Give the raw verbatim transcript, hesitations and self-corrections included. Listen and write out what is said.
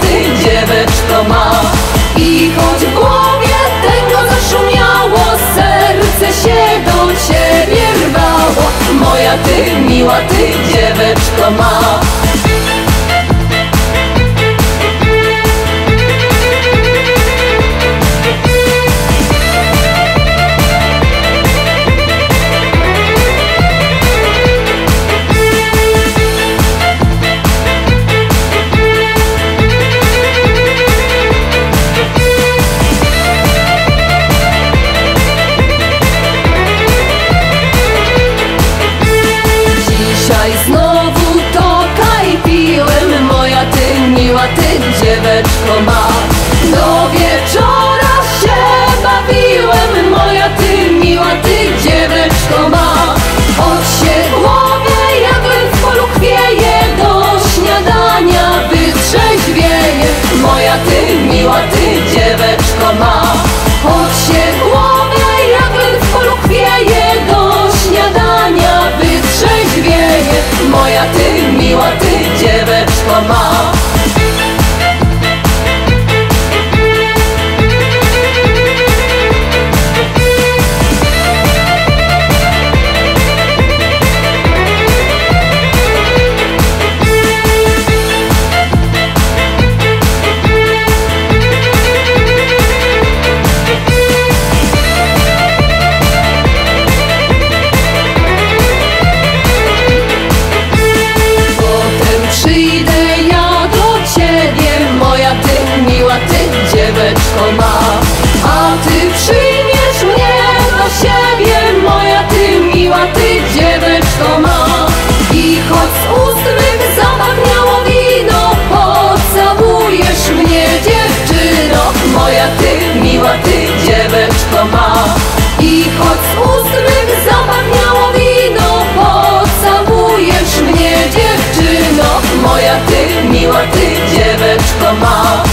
ty dzieweczko ma. I choć w głowie tego zaszumiało, serce się do ciebie rwało. Moja ty, miła ty dzieweczko ma. Znowu to kajpiłem, moja ty, miła ty dzieweczko ma. Do wieczora się bawiłem, moja ty, miła ty dzieweczko ma. Choć się głowie jakby w polu kwieje, do śniadania wytrzeźwieje. Moja ty, miła ty dzieweczko ma. Choć się głowie jakby w polu kwieje, do śniadania wytrzeźwieje. Moja ty, miła ty dzieweczko ma. A ty przyjmiesz mnie do siebie, moja ty, miła ty dzieweczko ma. I choć z ust mych zapachniało wino, pocałujesz mnie dziewczyno. Moja ty, miła ty dzieweczko ma. I choć z ust mych zapachniało wino, pocałujesz mnie dziewczyno. Moja ty, miła ty dzieweczko ma.